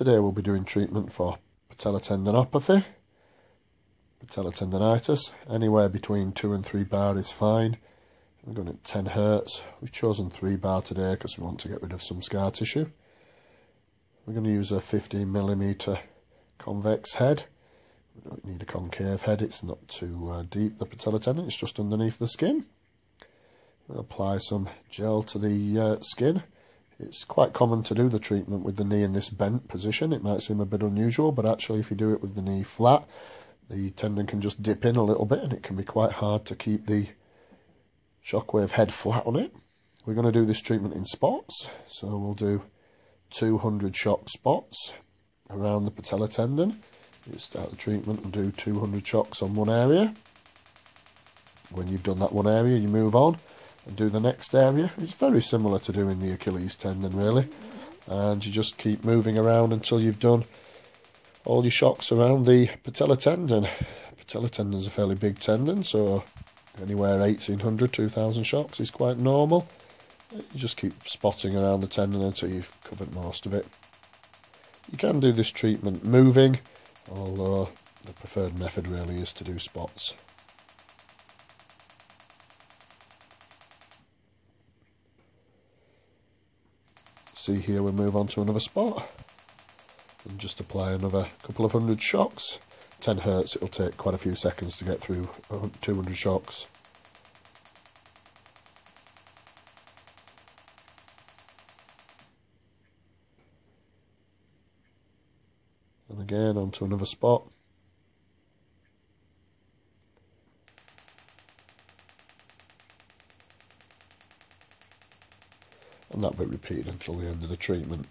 Today we'll be doing treatment for patellar tendinopathy, patellar tendinitis. Anywhere between 2 and 3 bar is fine. We're going at 10 hertz. We've chosen 3 bar today because we want to get rid of some scar tissue. We're going to use a 15 millimetre convex head. We don't need a concave head, it's not too deep, the patellar tendon, it's just underneath the skin. We'll apply some gel to the skin. It's quite common to do the treatment with the knee in this bent position. It might seem a bit unusual, but actually if you do it with the knee flat, the tendon can just dip in a little bit and it can be quite hard to keep the shockwave head flat on it. We're going to do this treatment in spots, so we'll do 200 shock spots around the patellar tendon. You start the treatment and do 200 shocks on one area. When you've done that one area, you move on and do the next area. It's very similar to doing the Achilles tendon, really. And you just keep moving around until you've done all your shocks around the patellar tendon. Patellar tendon is a fairly big tendon, so anywhere 1,800, 2,000 shocks is quite normal. You just keep spotting around the tendon until you've covered most of it. You can do this treatment moving, although the preferred method really is to do spots. See here we move on to another spot and just apply another couple of hundred shocks. 10 hertz, it'll take quite a few seconds to get through 200 shocks. And again onto another spot. And that bit repeated until the end of the treatment.